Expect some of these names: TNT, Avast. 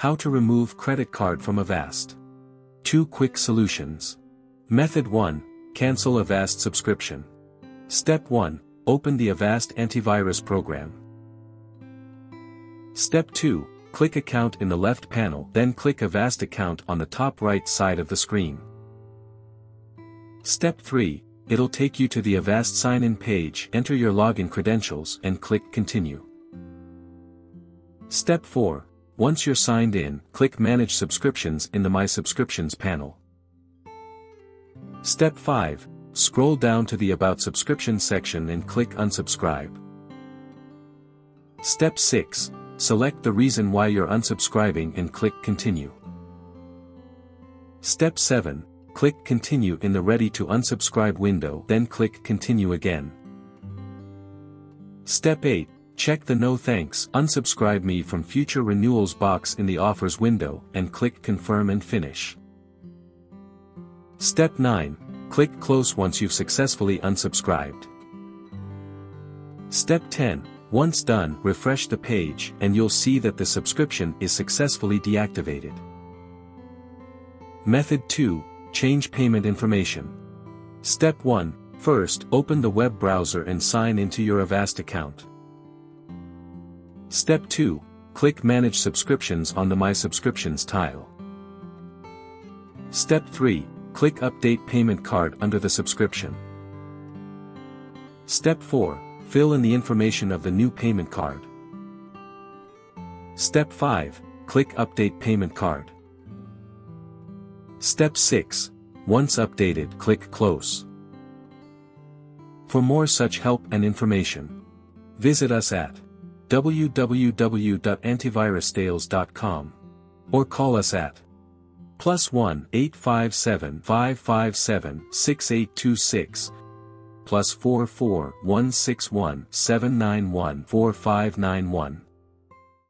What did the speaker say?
How to remove credit card from Avast. 2 quick solutions. Method 1, cancel Avast subscription. Step 1, open the Avast antivirus program. Step 2, click account in the left panel, then click Avast account on the top right side of the screen. Step 3, it'll take you to the Avast sign-in page. Enter your login credentials and click Continue. Step 4, once you're signed in, click Manage Subscriptions in the My Subscriptions panel. Step 5, scroll down to the About Subscriptions section and click Unsubscribe. Step 6, select the reason why you're unsubscribing and click Continue. Step 7, click Continue in the Ready to Unsubscribe window, then click Continue again. Step 8, check the No Thanks, Unsubscribe Me from Future Renewals box in the Offers window, and click Confirm and Finish. Step 9, click Close once you've successfully unsubscribed. Step 10, once done, refresh the page, and you'll see that the subscription is successfully deactivated. Method 2, change payment information. Step 1, first, open the web browser and sign into your Avast account. Step 2, click Manage Subscriptions on the My Subscriptions tile. Step 3, click Update Payment Card under the subscription. Step 4, fill in the information of the new payment card. Step 5, click Update Payment Card. Step 6, once updated, click Close. For more such help and information, visit us at www.antivirusdeals.com or call us at +1 857 557 6826 +44 161 791 4591.